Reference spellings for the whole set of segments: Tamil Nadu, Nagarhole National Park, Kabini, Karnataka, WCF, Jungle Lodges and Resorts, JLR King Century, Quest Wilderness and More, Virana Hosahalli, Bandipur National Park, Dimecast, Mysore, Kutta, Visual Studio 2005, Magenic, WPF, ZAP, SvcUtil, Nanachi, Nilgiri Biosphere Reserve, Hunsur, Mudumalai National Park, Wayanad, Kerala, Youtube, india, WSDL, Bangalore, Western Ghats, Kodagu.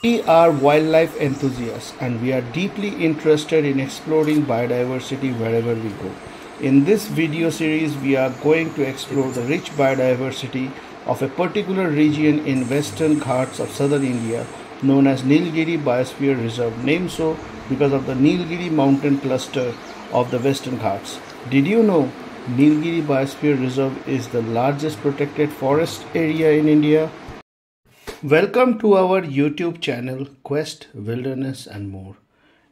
We are wildlife enthusiasts and we are deeply interested in exploring biodiversity wherever we go. In this video series, we are going to explore the rich biodiversity of a particular region in Western Ghats of southern India known as Nilgiri Biosphere Reserve, named so because of the Nilgiri mountain cluster of the Western Ghats. Did you know Nilgiri Biosphere Reserve is the largest protected forest area in India? Welcome to our YouTube channel Quest Wilderness and More.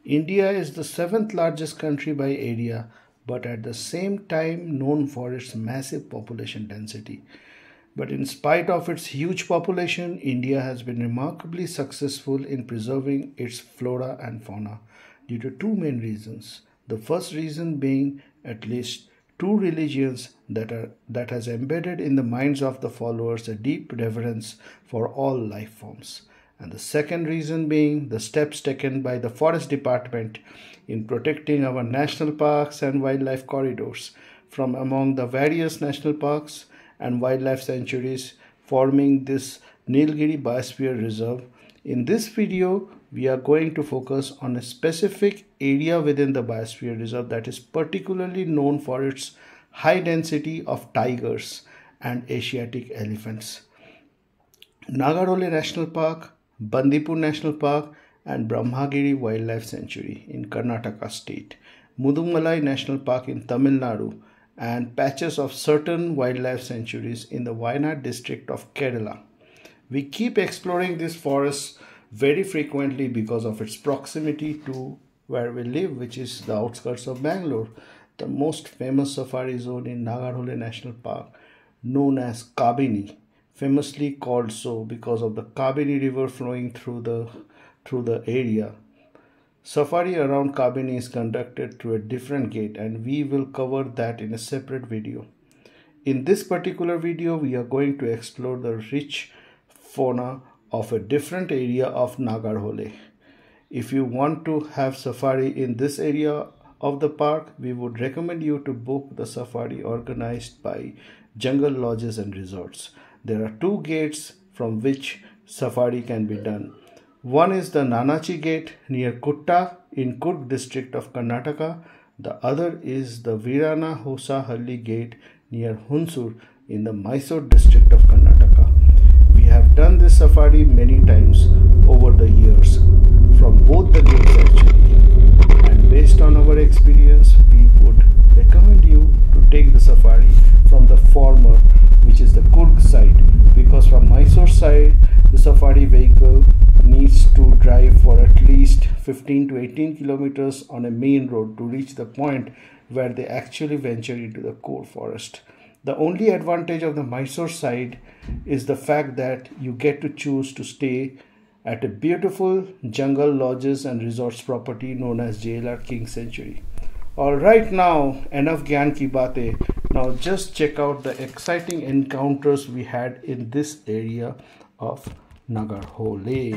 India is the 7th largest country by area, but at the same time known for its massive population density. But in spite of its huge population, India has been remarkably successful in preserving its flora and fauna due to two main reasons. The first reason being at least two religions that has embedded in the minds of the followers a deep reverence for all life forms, and the second reason being the steps taken by the Forest Department in protecting our national parks and wildlife corridors from among the various national parks and wildlife sanctuaries forming this Nilgiri Biosphere Reserve. In this video, we are going to focus on a specific area within the Biosphere Reserve that is particularly known for its high density of tigers and Asiatic elephants. Nagarhole National Park, Bandipur National Park and Brahmagiri Wildlife Sanctuary in Karnataka state, Mudumalai National Park in Tamil Nadu and patches of certain wildlife sanctuaries in the Wayanad district of Kerala. We keep exploring these forests very frequently because of its proximity to where we live, which is the outskirts of Bangalore. The most famous safari zone in Nagarhole National Park, known as Kabini, famously called so because of the Kabini river flowing through the area. Safari around Kabini is conducted through a different gate and we will cover that in a separate video. In this particular video, we are going to explore the rich fauna of a different area of Nagarhole. If you want to have safari in this area of the park, we would recommend you to book the safari organized by Jungle Lodges and Resorts. There are two gates from which safari can be done. One is the Nanachi gate near Kutta in Kodagu district of Karnataka. The other is the Virana Hosahalli gate near Hunsur in the Mysore district of Karnataka. Done this safari many times over the years from both the gates actually, and based on our experience we would recommend you to take the safari from the former, which is the Kodagu side, because from Mysore side the safari vehicle needs to drive for at least 15 to 18 kilometers on a main road to reach the point where they actually venture into the core forest. The only advantage of the Mysore side is the fact that you get to choose to stay at a beautiful Jungle Lodges and Resorts property known as JLR King Century. Alright, now enough gyan ki baate. Now just check out the exciting encounters we had in this area of Nagarhole.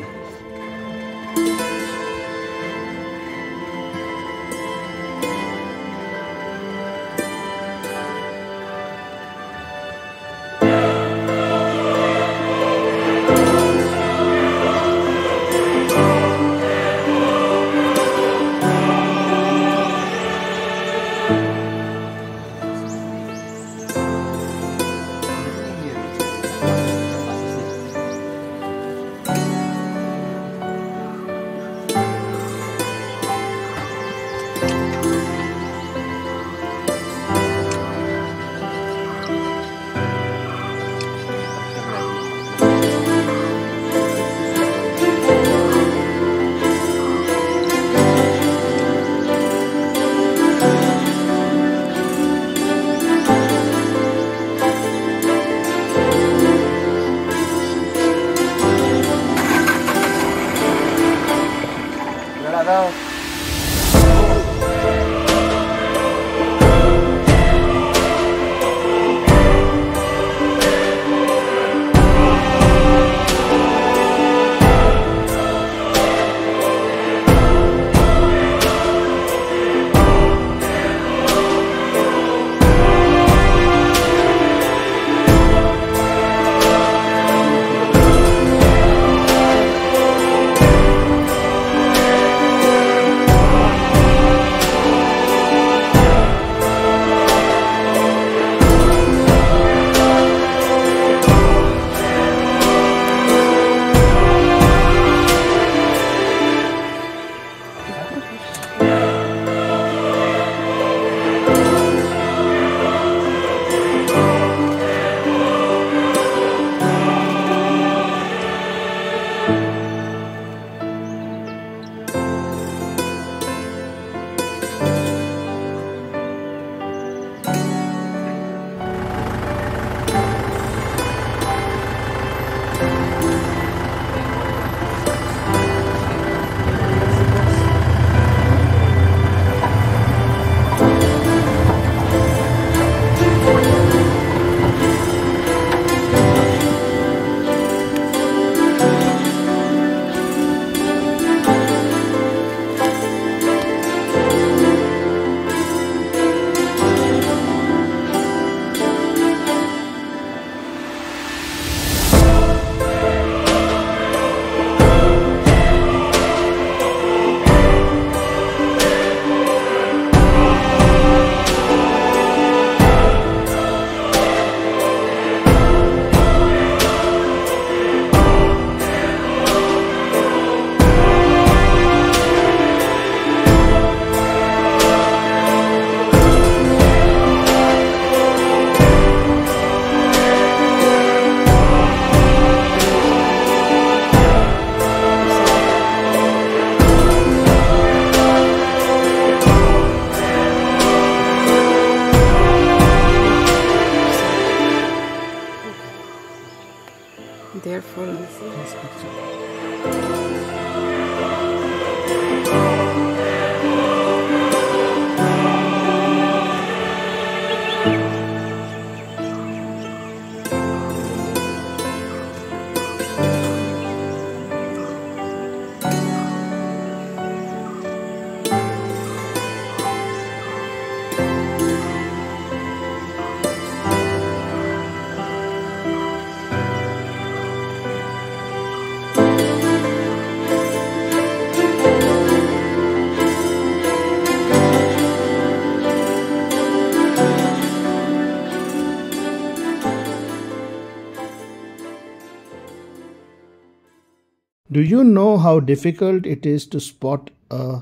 Do you know how difficult it is to spot a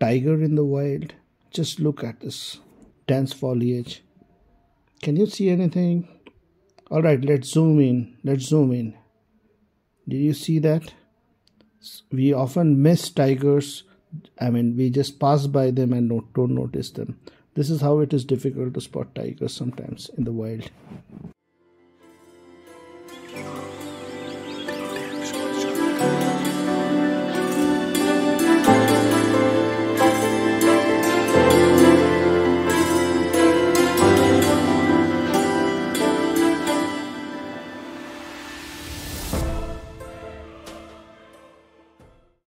tiger in the wild? Just look at this dense foliage. Can you see anything? All right, let's zoom in. Do you see that? We often miss tigers. I mean, we just pass by them and don't notice them. This is how it is difficult to spot tigers sometimes in the wild.